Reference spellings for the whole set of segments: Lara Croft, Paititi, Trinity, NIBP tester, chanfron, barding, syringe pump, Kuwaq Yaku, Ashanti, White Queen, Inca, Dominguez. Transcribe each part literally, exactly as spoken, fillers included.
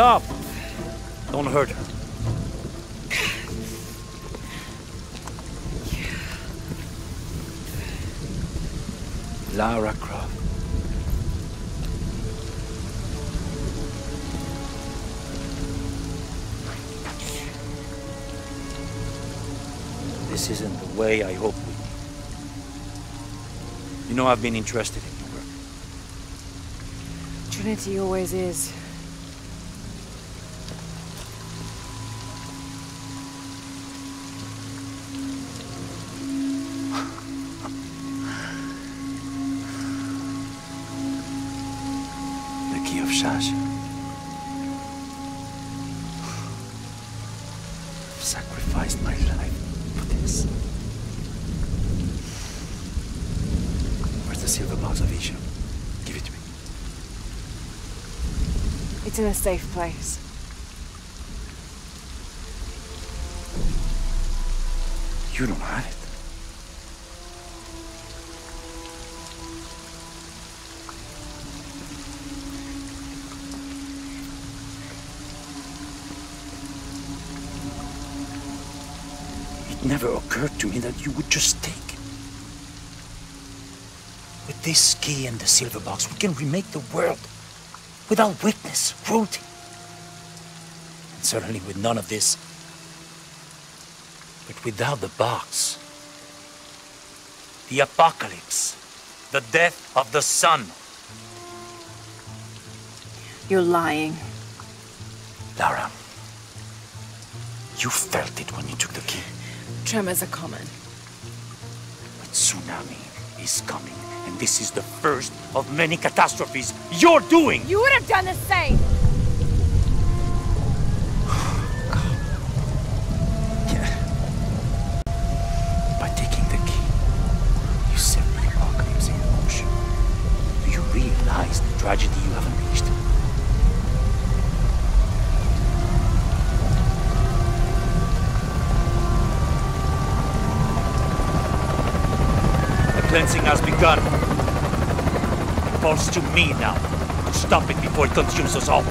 Stop! Don't hurt her. Lara Croft. This isn't the way I hoped we'd be. You know I've been interested in your work. Trinity always is. It's in a safe place. You don't have it. It never occurred to me that you would just take it. With this key and the silver box, we can remake the world. Without witness, cruelty. And certainly with none of this. But without the box. The apocalypse. The death of the sun. You're lying. Lara. You felt it when you took the key. Tremors are common. But tsunami is coming. And this is the first of many catastrophes you're doing! You would have done the same! God. Yeah. By taking the key, you set the apocalypse in motion. Do you realize the tragedy you have unleashed? The cleansing has begun. Falls to me now. Stop it before it consumes us all.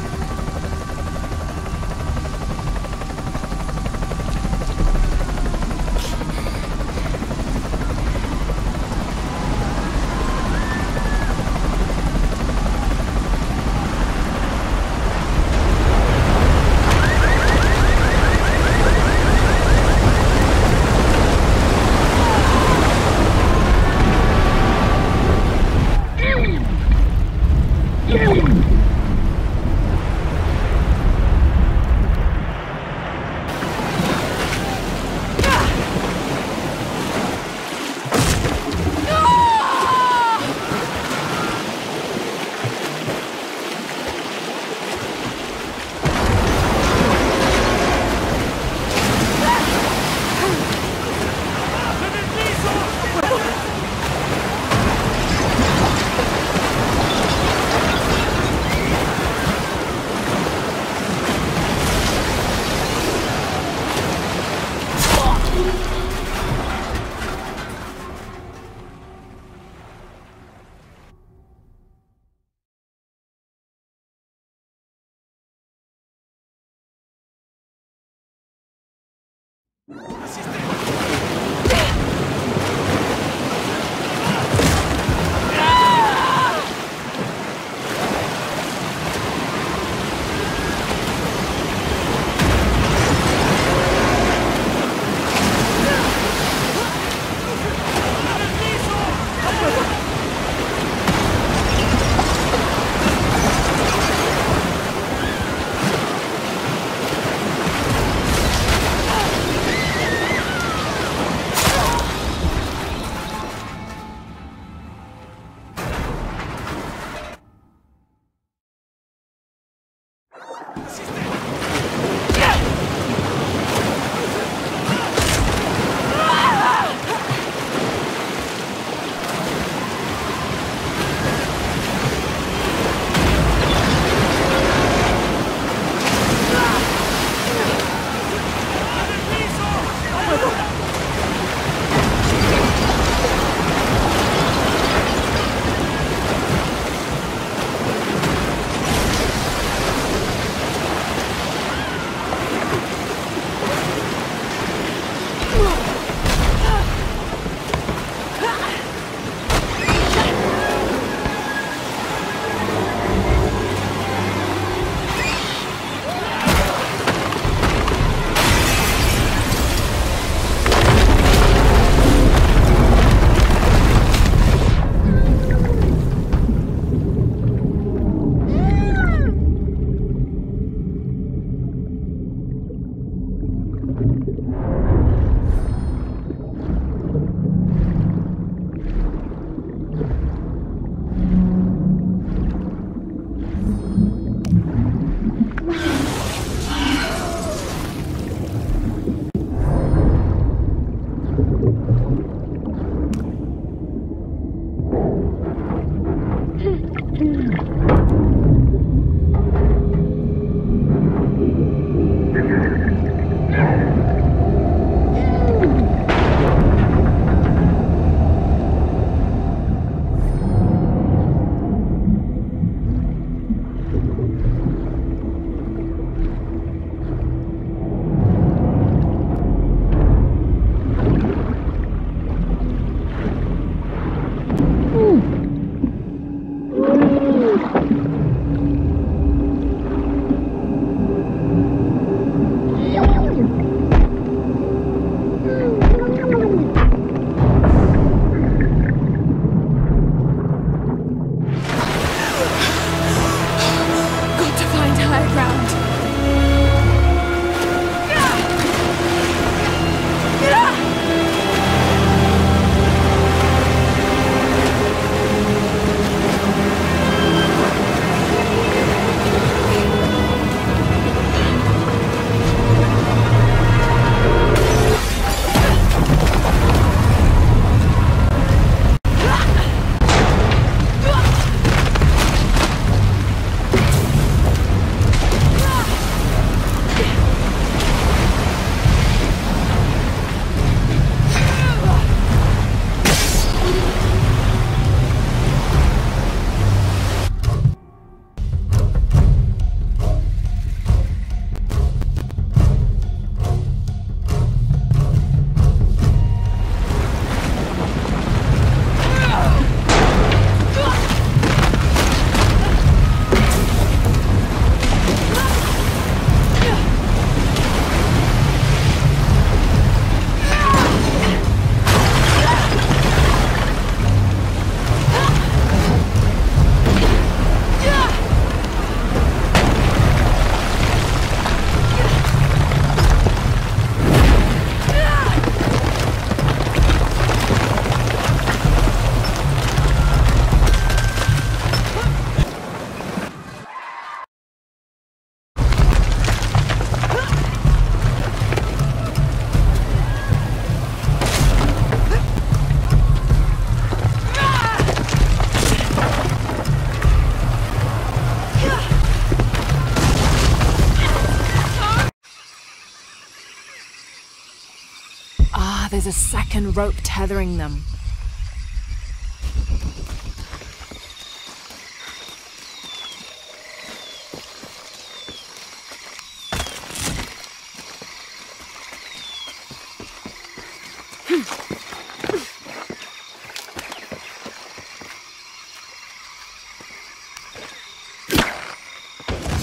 There's a second rope tethering them.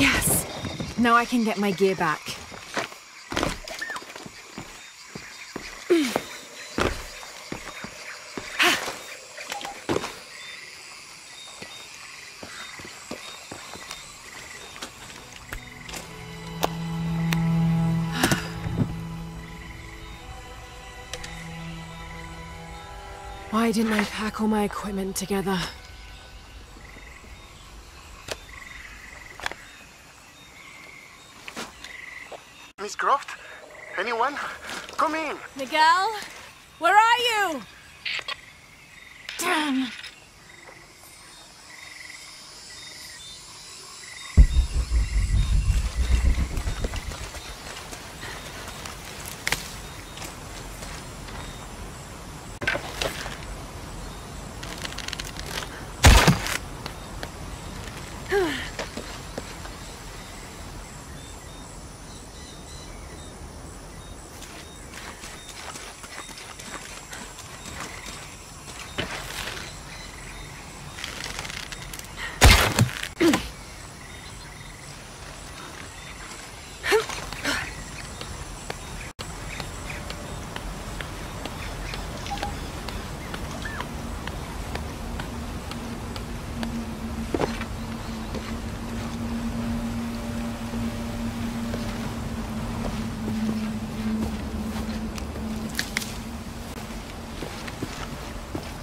Yes! Now I can get my gear back. Why didn't I pack all my equipment together? Miss Croft? Anyone? Come in! Miguel? Where are you? Damn!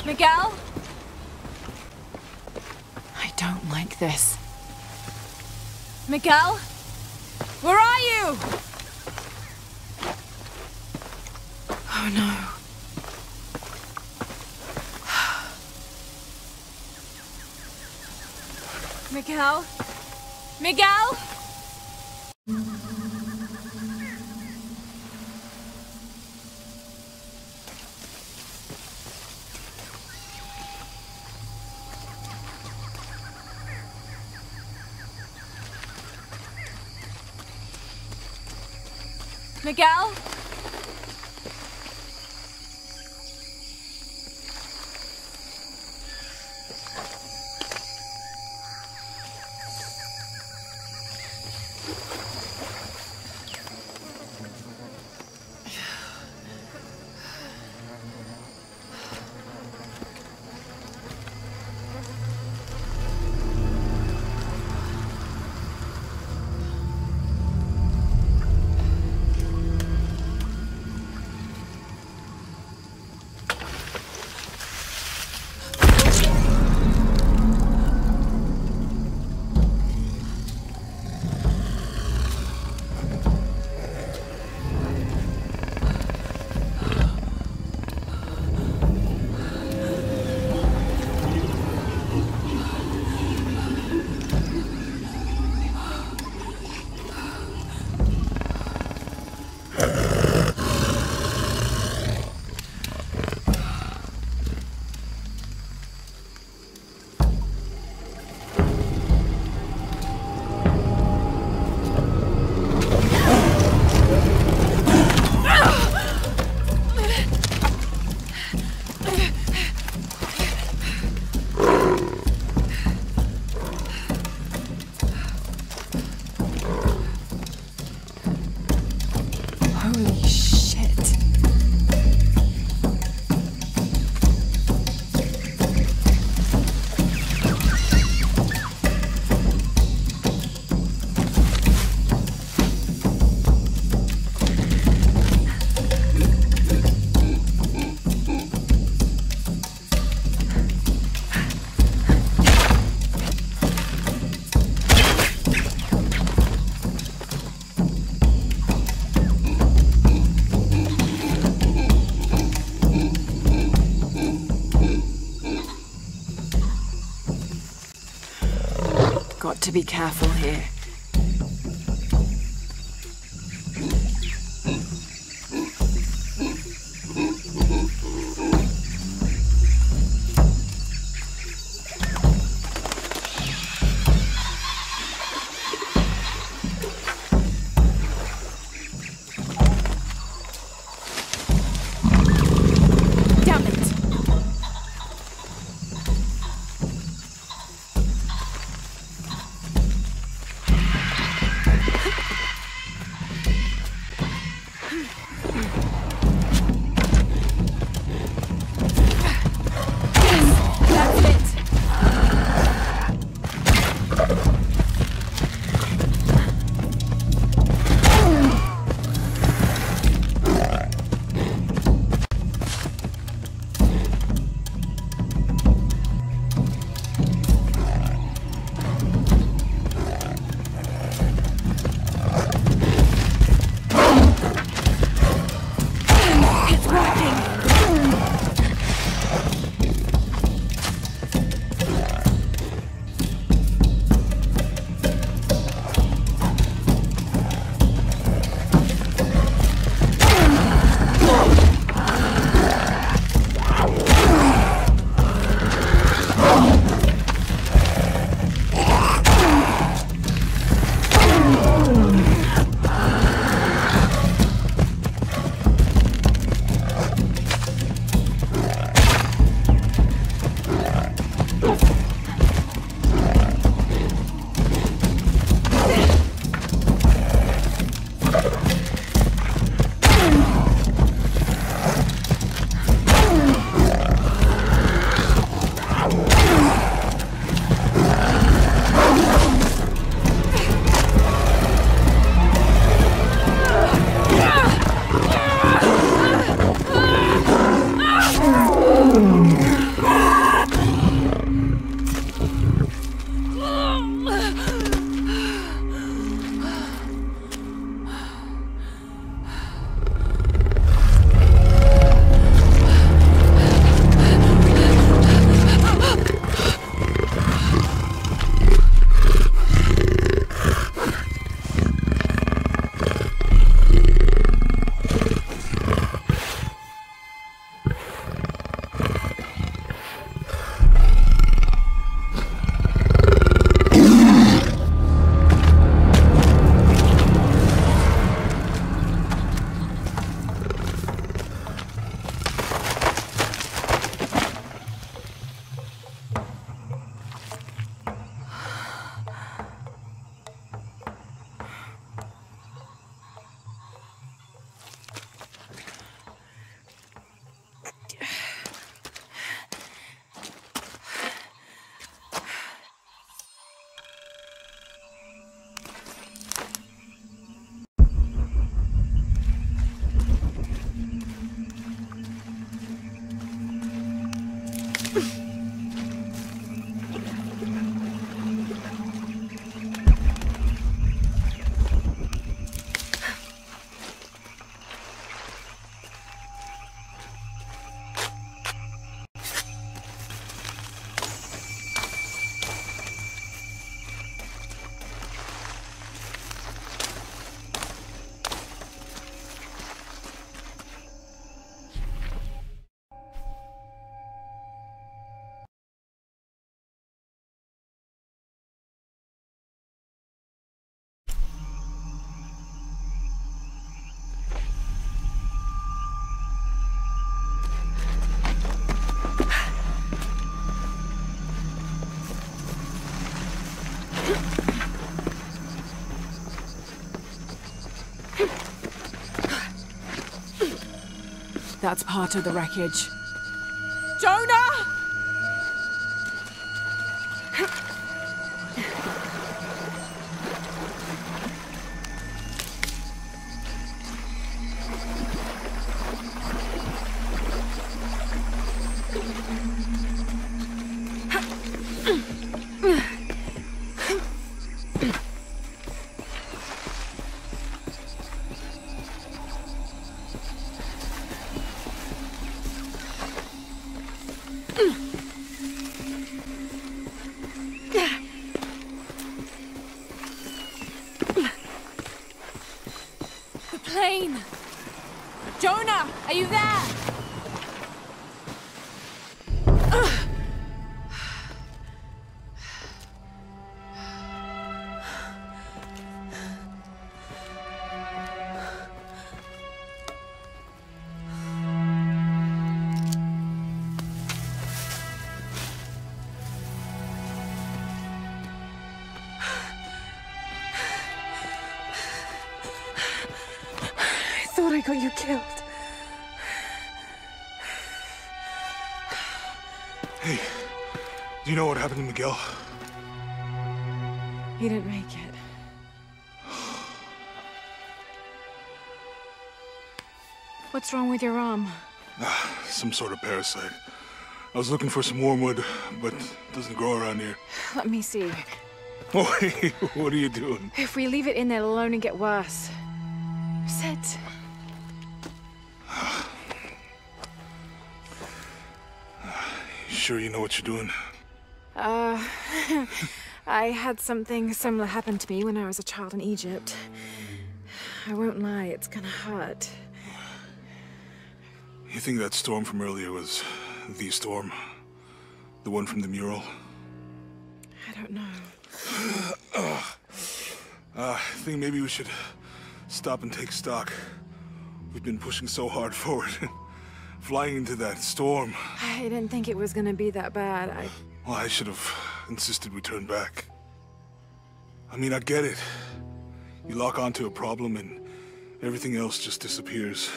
Miguel? I don't like this. Miguel? Where are you? Oh no. Miguel? Miguel? Miguel? To be careful here. That's part of the wreckage. Jonah! I got you killed. Hey, do you know what happened to Miguel? He didn't make it. What's wrong with your arm? Ah, some sort of parasite. I was looking for some wormwood, but it doesn't grow around here. Let me see. Oh, hey, what are you doing? If we leave it in there alone, it'll get worse. Sit. Sure you know what you're doing? Uh, I had something similar happen to me when I was a child in Egypt. I won't lie, it's gonna hurt. You think that storm from earlier was the storm? The one from the mural? I don't know. uh, I think maybe we should stop and take stock. We've been pushing so hard forward. Flying into that storm. I didn't think it was gonna be that bad. I... Well, I should have insisted we turn back. I mean, I get it. You lock onto a problem and everything else just disappears.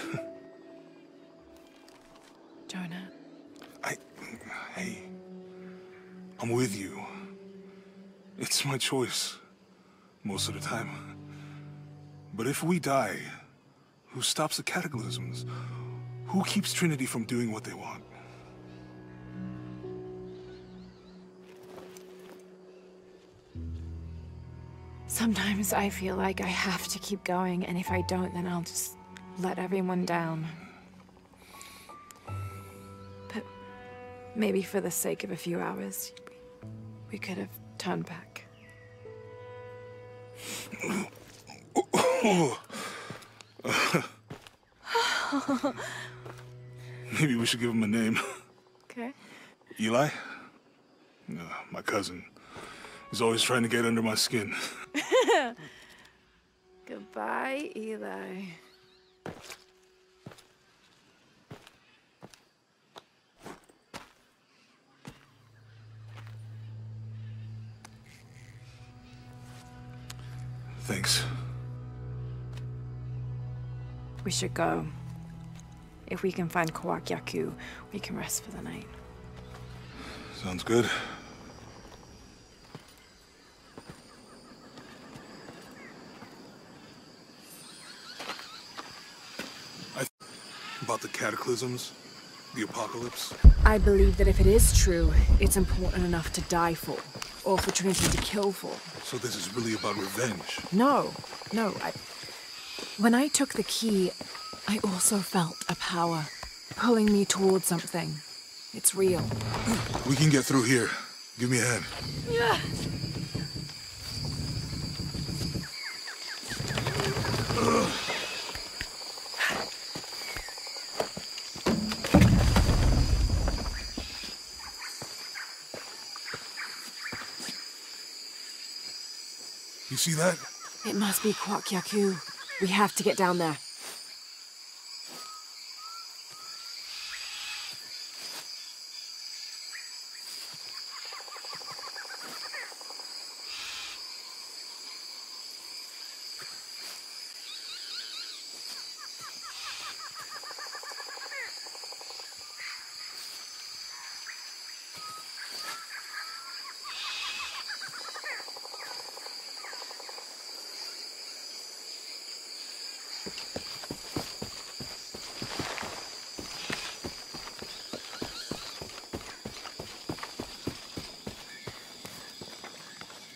Jonah. I... Hey. I'm with you. It's my choice. Most of the time. But if we die, who stops the cataclysms? Who keeps Trinity from doing what they want? Sometimes I feel like I have to keep going, and if I don't, then I'll just let everyone down. But maybe for the sake of a few hours, we could have turned back. Maybe we should give him a name. Okay. Eli? Uh, my cousin. He's always trying to get under my skin. Goodbye, Eli. Thanks. We should go. If we can find Kuwaq Yaku, we can rest for the night. Sounds good. I th about the cataclysms, the apocalypse. I believe that if it is true, it's important enough to die for, or for Trinity to kill for. So this is really about revenge? No, no. I, when I took the key, I also felt a power pulling me towards something. It's real. We can get through here. Give me a hand. Yeah. You see that? It must be Kuwaq Yaku. We have to get down there.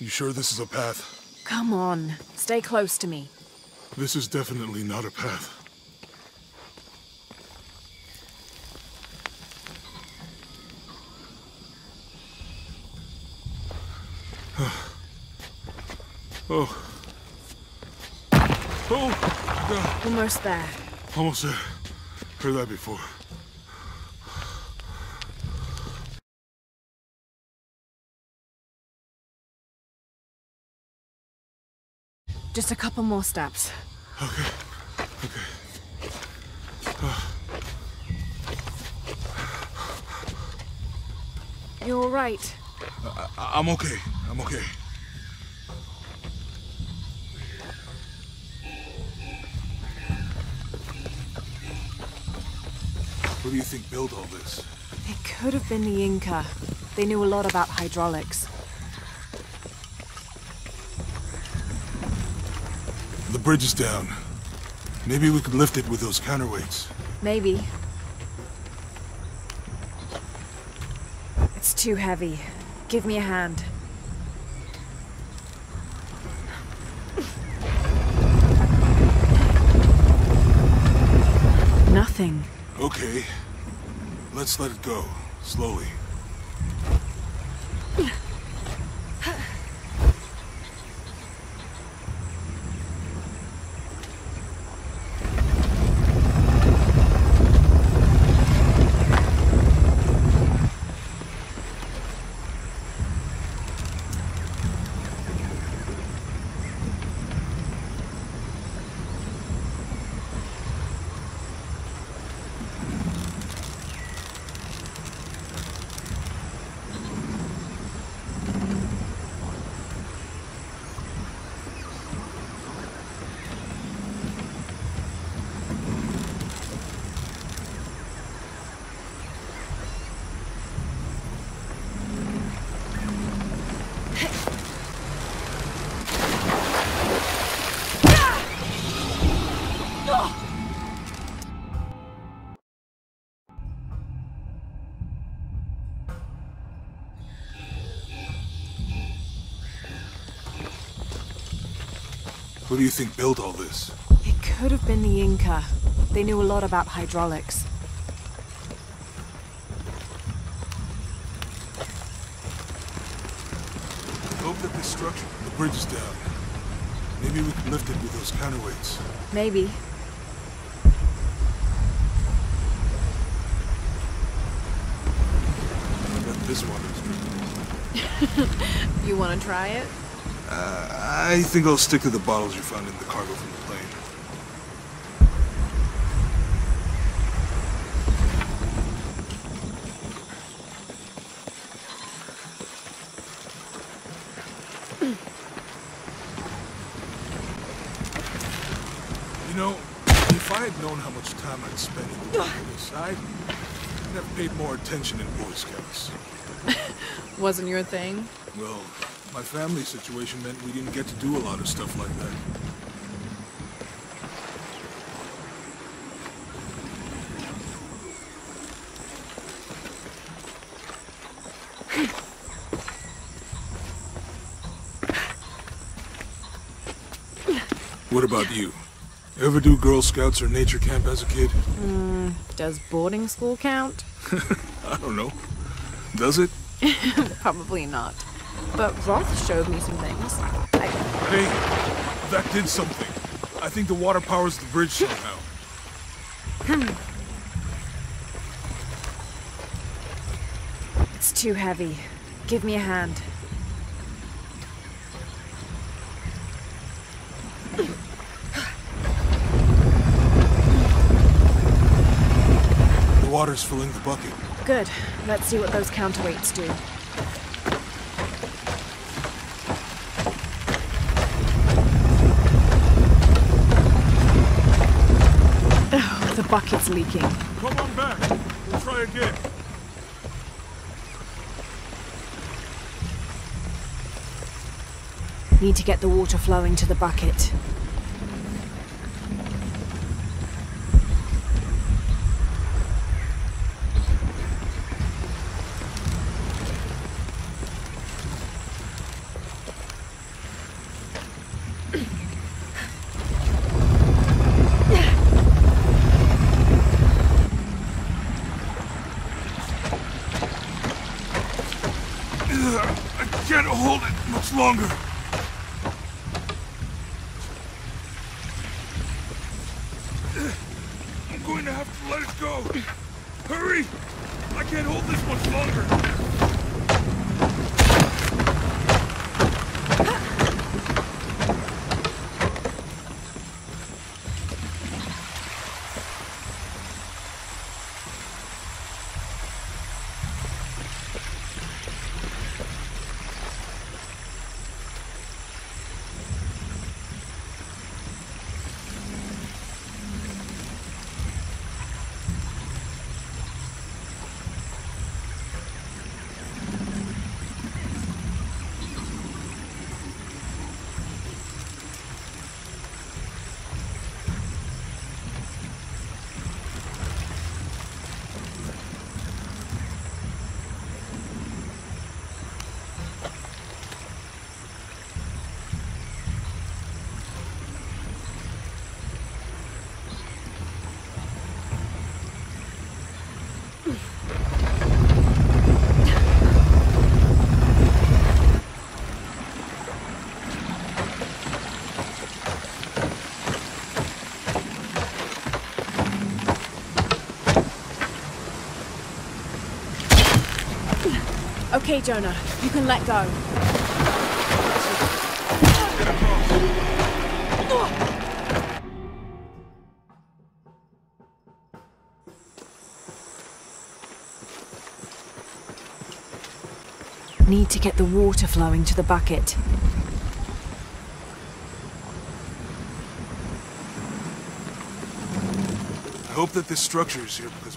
You sure this is a path? Come on, stay close to me. This is definitely not a path. Oh. Oh! Almost there. Almost there. Heard that before. Just a couple more steps. Okay. Okay. Oh. You're all right. I I'm okay. I'm okay. What do you think built all this? It could have been the Inca. They knew a lot about hydraulics. The bridge is down. Maybe we could lift it with those counterweights. Maybe. It's too heavy. Give me a hand. Nothing. Okay, let's let it go, slowly. What do you think built all this? It could have been the Inca. They knew a lot about hydraulics. Hope that this structure, the bridge is down. Maybe we can lift it with those counterweights. Maybe. I bet this water is. You want to try it? Uh, I think I'll stick to the bottles you found in the cargo from the plane. You know, if I had known how much time I'd spent on this, I'd have paid more attention in Boy Scouts. Wasn't your thing? Well... my family situation meant we didn't get to do a lot of stuff like that. What about you? Ever do Girl Scouts or nature camp as a kid? Mm, does boarding school count? I don't know. Does it? Probably not. But Roth showed me some things. I... Hey, that did something. I think the water powers the bridge somehow. It's too heavy. Give me a hand. The water's filling the bucket. Good. Let's see what those counterweights do. Bucket's leaking. Come on back. We'll try again. Need to get the water flowing to the bucket. I can't hold it much longer. I'm going to have to let it go. Hurry! I can't hold this much longer. Okay, Jonah, you can let go. Need to get the water flowing to the bucket. I hope that this structure is here because...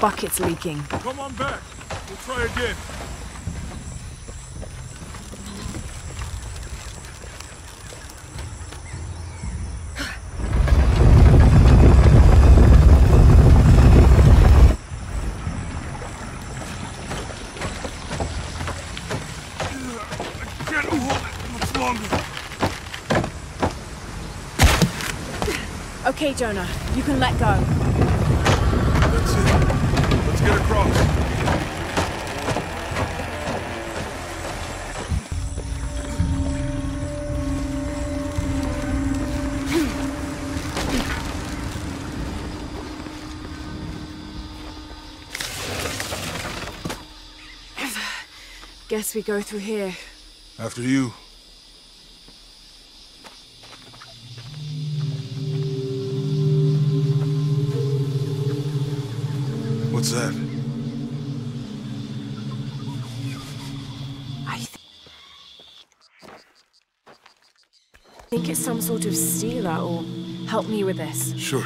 Bucket's leaking. Come on back. We'll try again. I can't hold it much longer. Okay, Jonah. You can let go. That's it. Get across. Guess we go through here. After you. Some sort of stealer, or help me with this. Sure.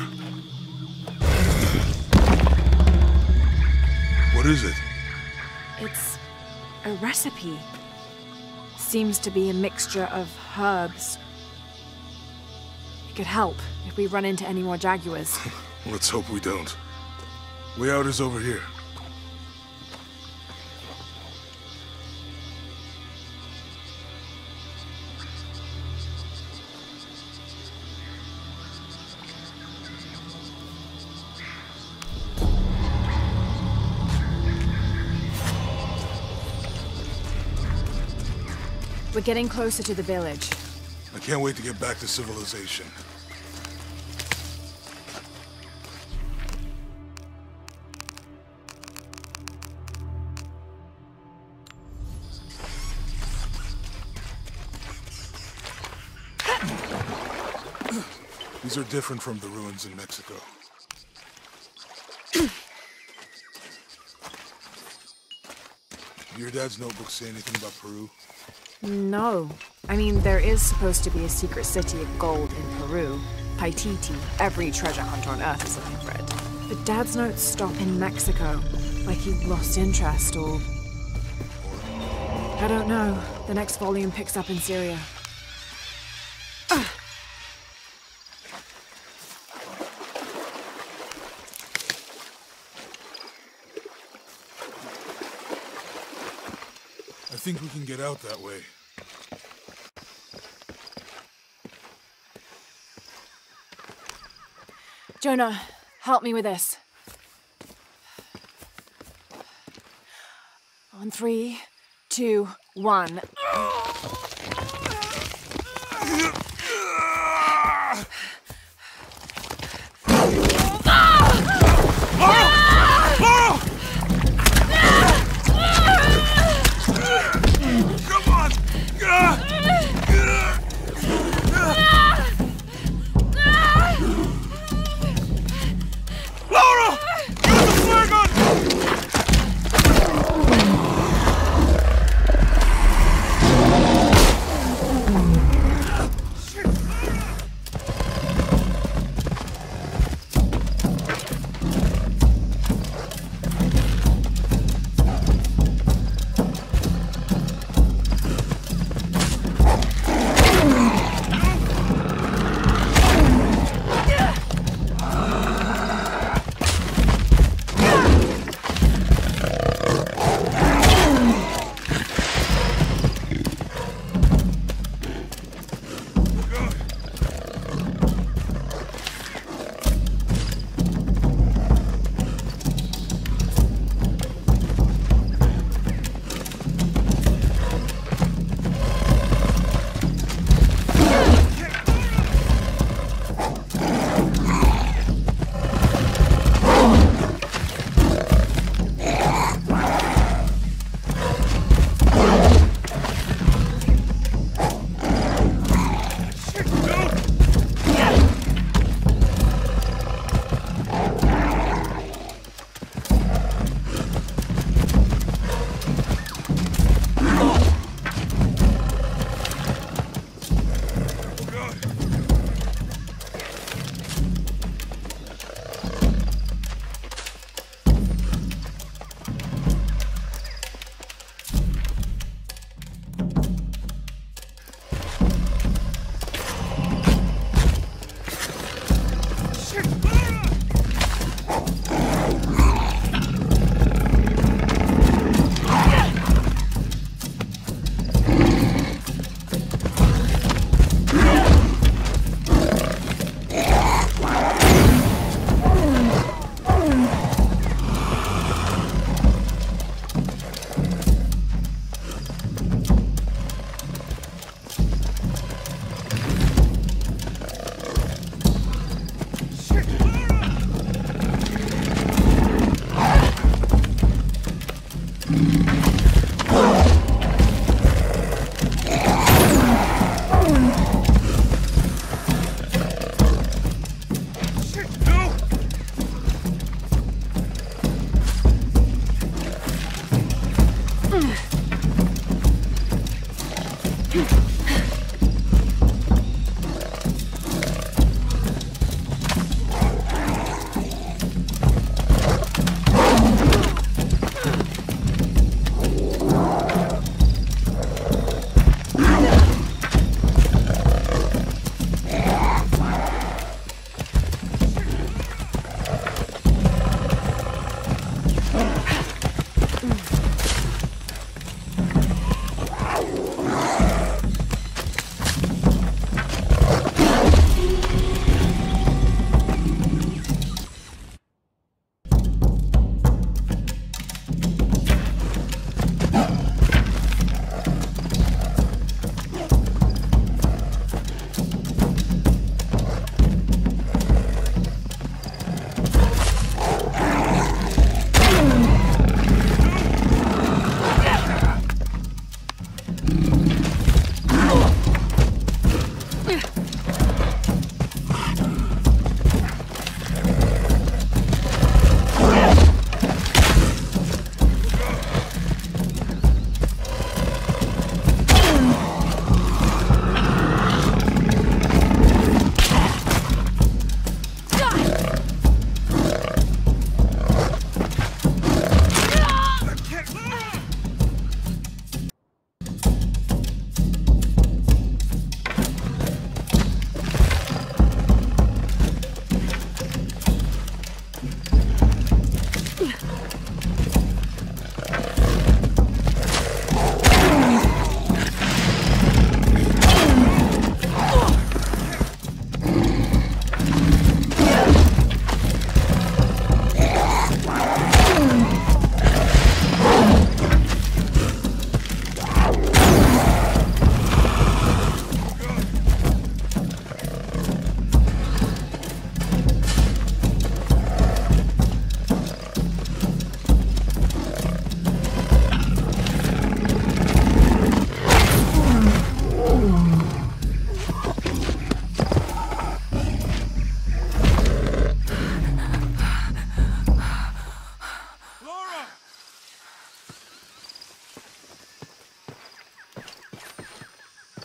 What is it? It's a recipe. Seems to be a mixture of herbs. It could help if we run into any more jaguars. Let's hope we don't. Way out is over here. We're getting closer to the village. I can't wait to get back to civilization. These are different from the ruins in Mexico. Your dad's notebook say anything about Peru? No. I mean, there is supposed to be a secret city of gold in Peru. Paititi. Every treasure hunter on Earth is looking for it. But Dad's notes stop in Mexico. Like he lost interest, or... I don't know. The next volume picks up in Syria. Ugh. think we can get out that way. Jonah, help me with this. On three, two, one.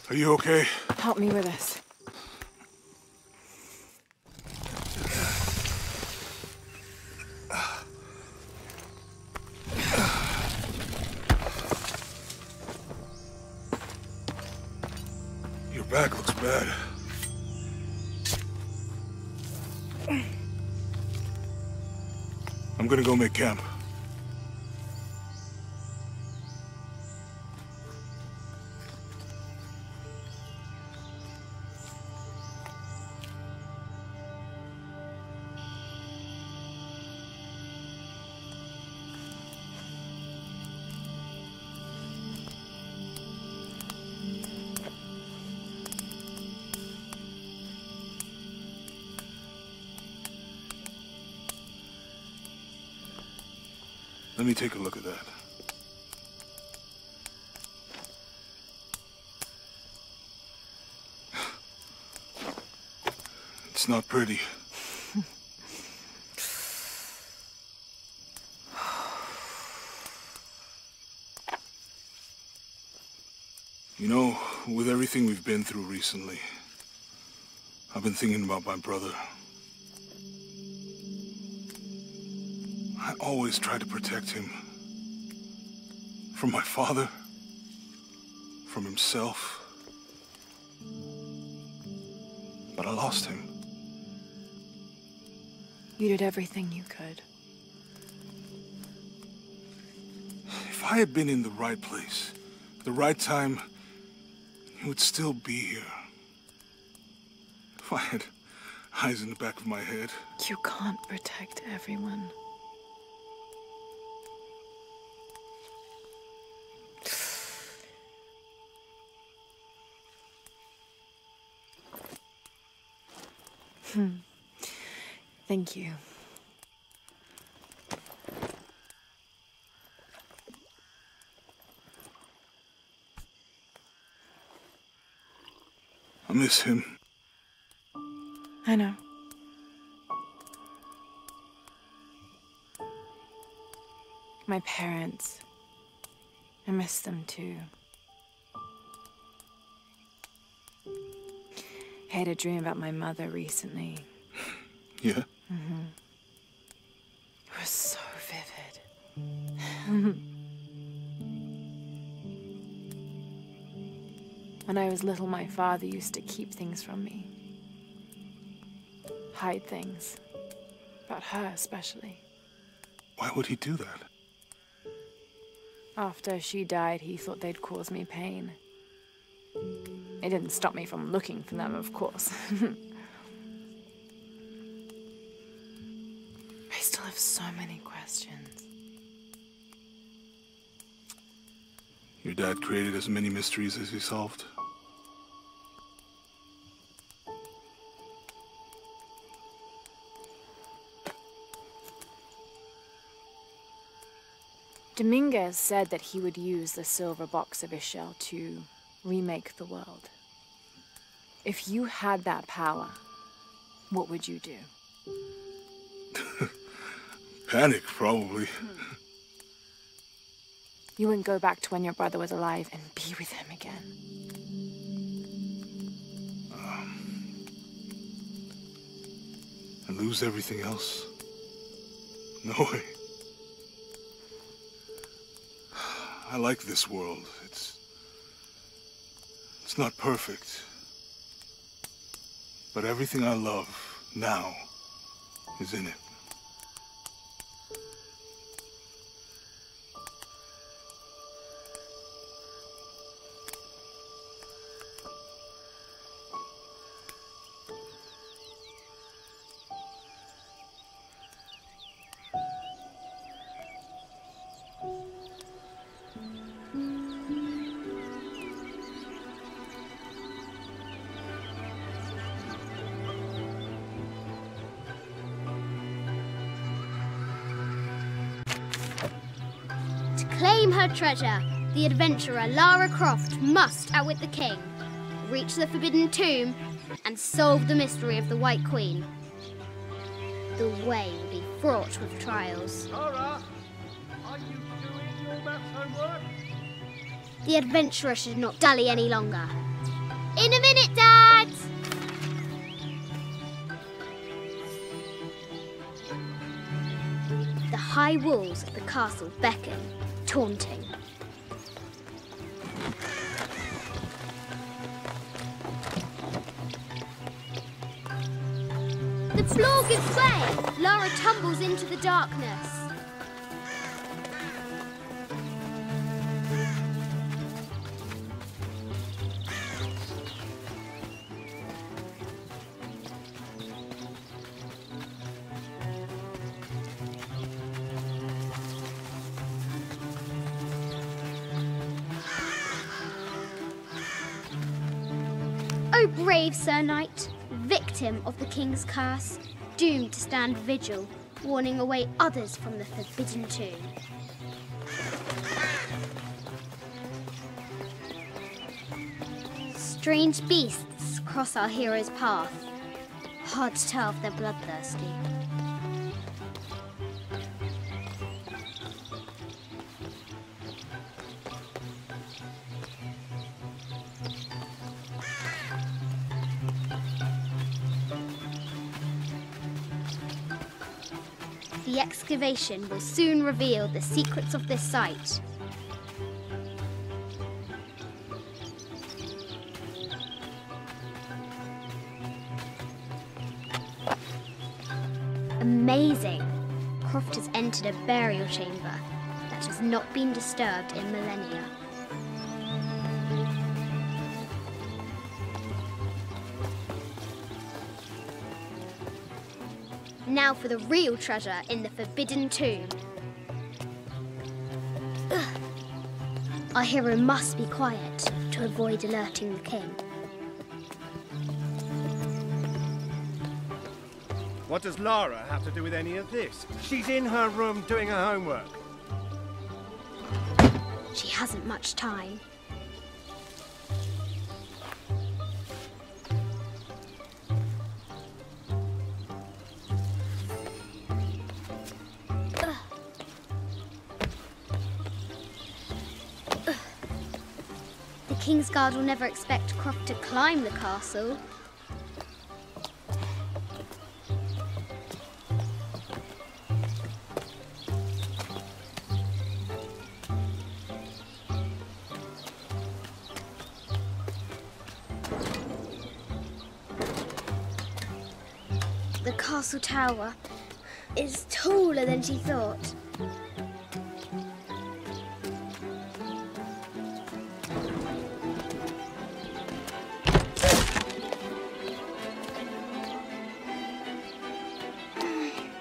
Are you okay? Help me with this. Your back looks bad. I'm gonna go make camp. Let me take a look at that. It's not pretty. You know, with everything we've been through recently, I've been thinking about my brother. I always try to protect him. From my father. From himself. But I lost him. You did everything you could. If I had been in the right place, the right time, he would still be here. If I had eyes in the back of my head. You can't protect everyone. Hmm. Thank you. I miss him. I know. My parents. I miss them too. I had a dream about my mother recently. Yeah? Mm-hmm. It was so vivid. When I was little, my father used to keep things from me. Hide things. About her, especially. Why would he do that? After she died, he thought they'd cause me pain. It didn't stop me from looking for them, of course. I still have so many questions. Your dad created as many mysteries as he solved. Dominguez said that he would use the silver box of his shell to remake the world. If you had that power, what would you do? Panic, probably. Hmm. You wouldn't go back to when your brother was alive and be with him again. Um, and lose everything else? No way. I like this world. It's... It's not perfect, but everything I love now is in it. Treasure, the adventurer Lara Croft must outwit the king, reach the forbidden tomb, and solve the mystery of the White Queen. The way will be fraught with trials. Lara, are you doing your maths homework? The adventurer should not dally any longer. In a minute, Dad! The high walls of the castle beckon, taunting. The floor gives way. Lara tumbles into the darkness. O brave Sir Knight, victim of the King's curse, doomed to stand vigil, warning away others from the forbidden tomb. Strange beasts cross our hero's path, hard to tell if they're bloodthirsty. The excavation will soon reveal the secrets of this site. Amazing! Croft has entered a burial chamber that has not been disturbed in millennia. Now for the real treasure in the Forbidden Tomb. Ugh. Our hero must be quiet to avoid alerting the king. What does Lara have to do with any of this? She's in her room doing her homework. She hasn't much time. King's Guard will never expect Croft to climb the castle. The castle tower is taller than she thought.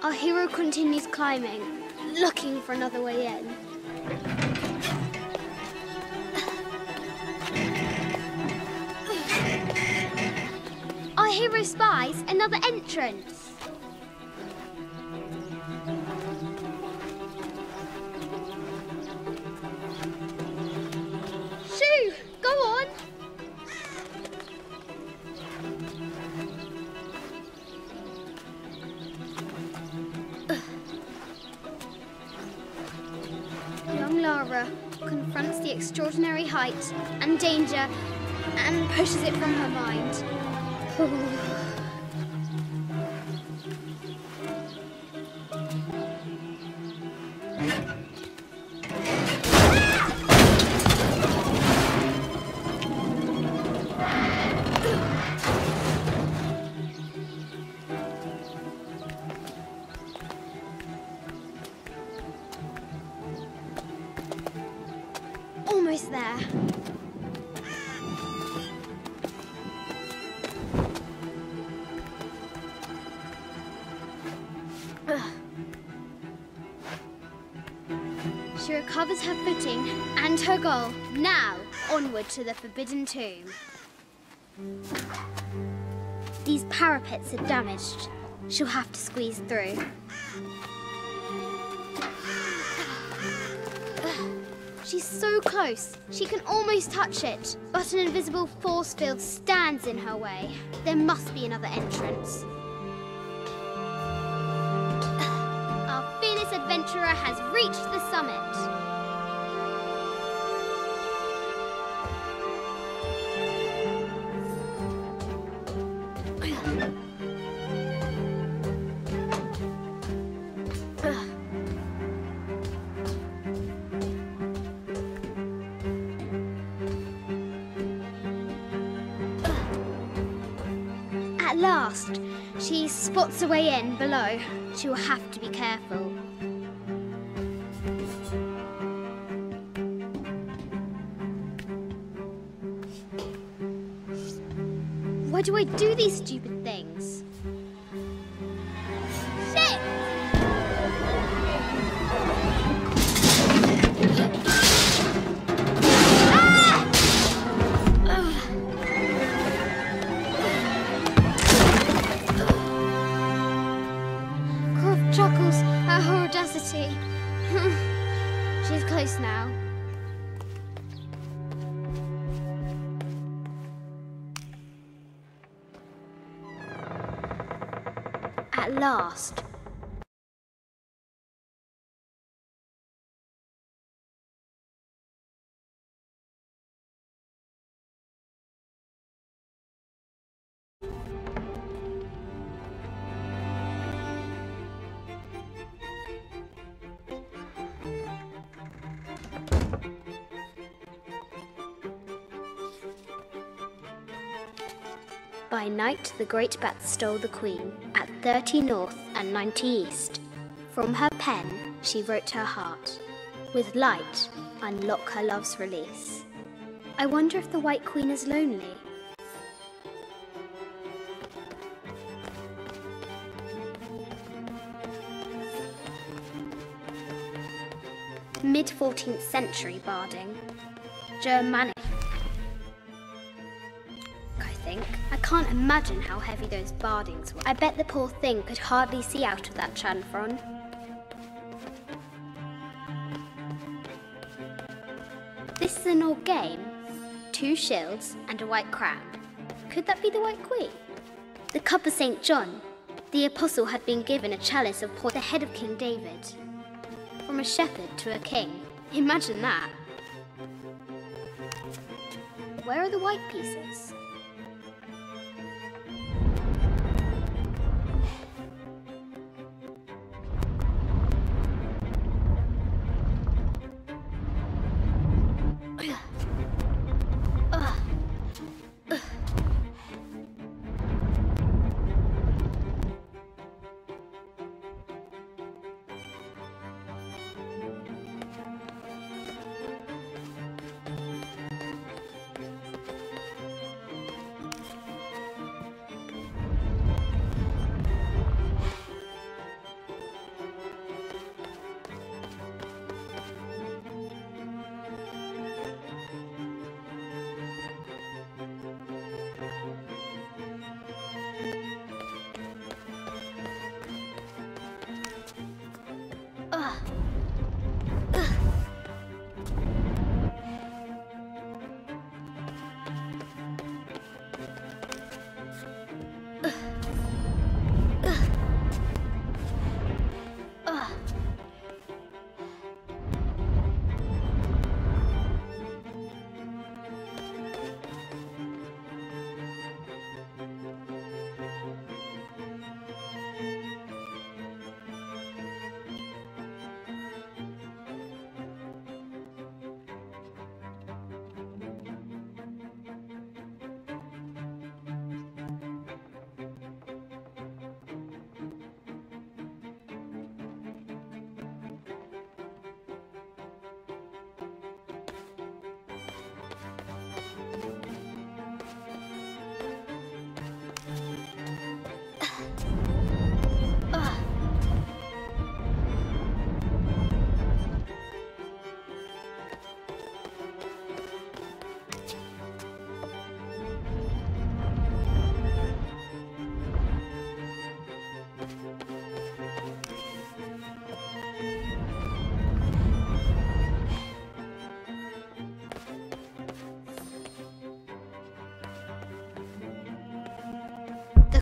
Our hero continues climbing, looking for another way in. Our hero spies another entrance. Shoo! Go on! Lara confronts the extraordinary height and danger and pushes it from her mind. There. Ugh. She recovers her footing and her goal. Now, onward to the Forbidden Tomb. These parapets are damaged. She'll have to squeeze through. She's so close, she can almost touch it, but an invisible force field stands in her way. There must be another entrance. Our fearless adventurer has reached the summit. At last, she spots a way in below. She will have to be careful. Why do I do these stupid things? Shit! Ah! Oh. Croft chuckles at her audacity. She's close now. At last. By night, the great bat stole the queen at thirty north and ninety east. From her pen, she wrote her heart. With light, unlock her love's release. I wonder if the White Queen is lonely. Mid-fourteenth century barding. Germanic, I think. I can't imagine how heavy those bardings were. I bet the poor thing could hardly see out of that chanfron. This is an old game. Two shields and a white crab. Could that be the White Queen? The cup of Saint John. The apostle had been given a chalice of poison, the head of King David. From a shepherd to a king. Imagine that. Where are the white pieces?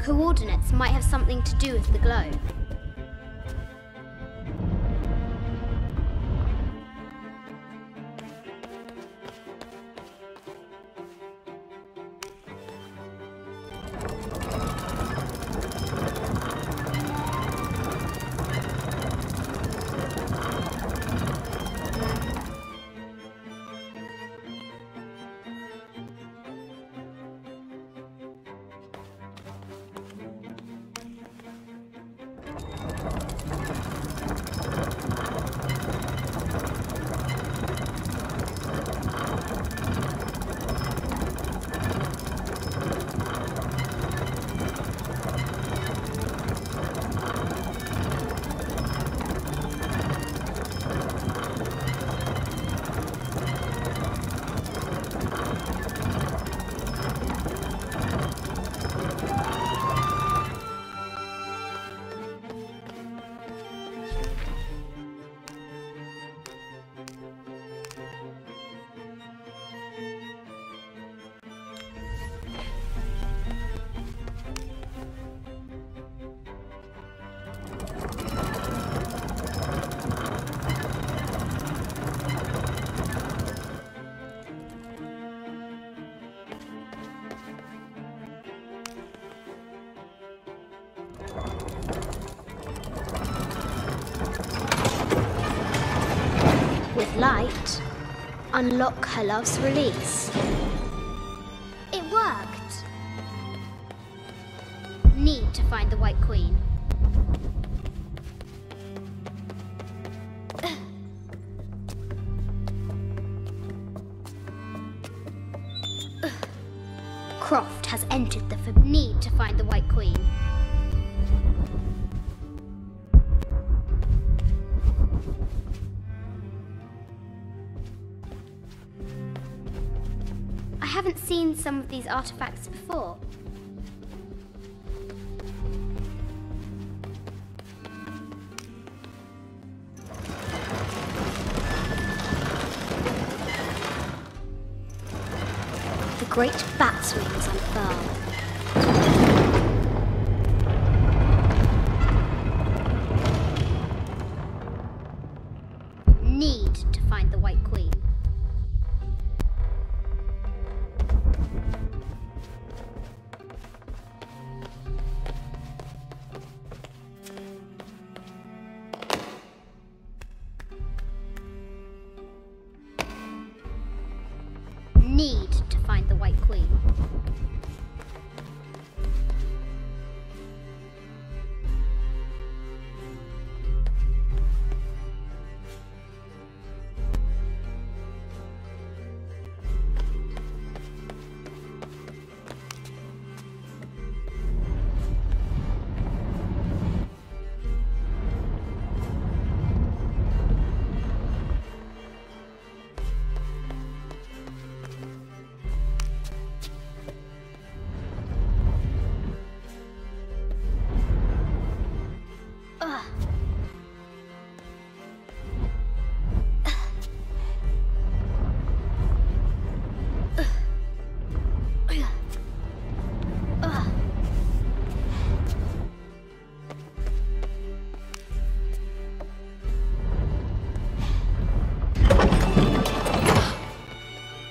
Coordinates might have something to do with the globe. With light, unlock her love's release. It worked. Need to find the White Queen. Croft has entered the forbidden. Need to find the White Queen. I haven't seen some of these artifacts before. The great bat's wings unfurl. Need to find the White Queen.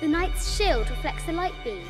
The shield reflects the light beam.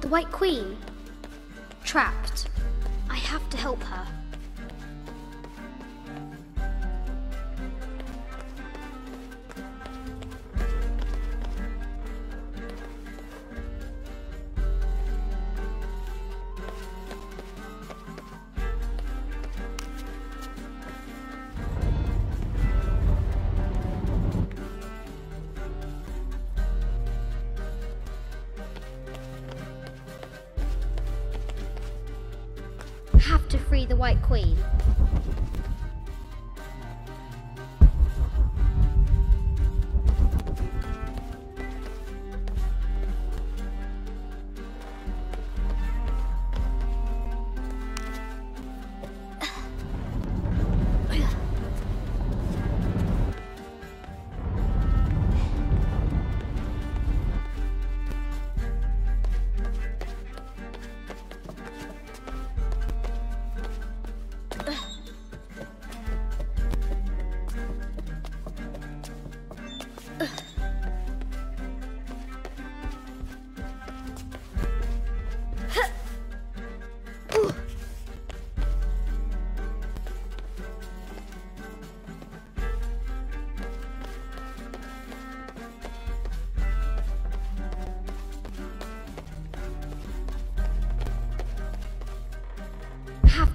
The White Queen, trapped. I have to help her. Have to free the White Queen.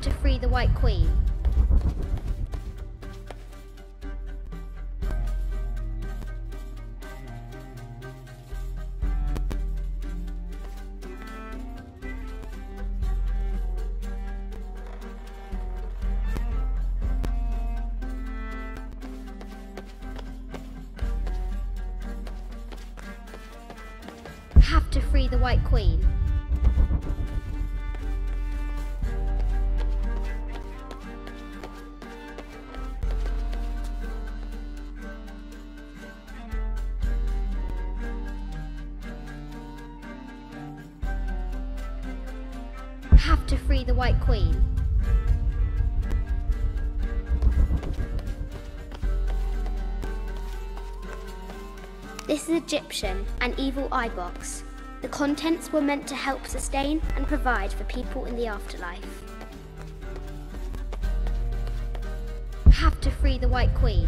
to free the White Queen. Have to free the White Queen. Have to free the White Queen. This is Egyptian, an evil eye box. The contents were meant to help sustain and provide for people in the afterlife. Have to free the White Queen.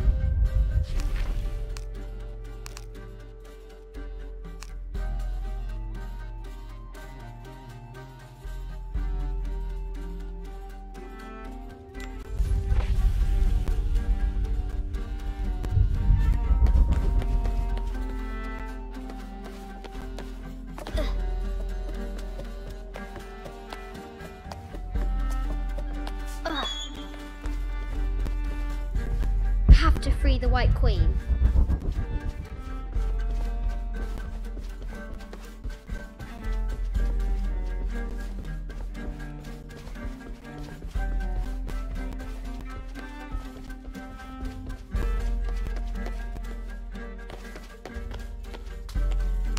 To free the White Queen.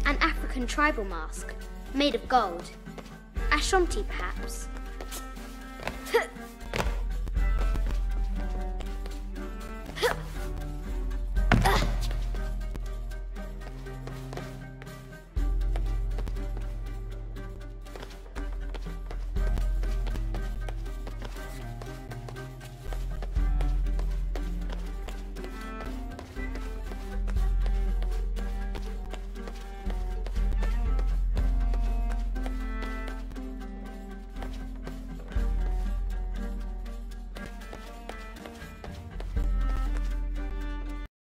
An African tribal mask, made of gold. Ashanti, perhaps.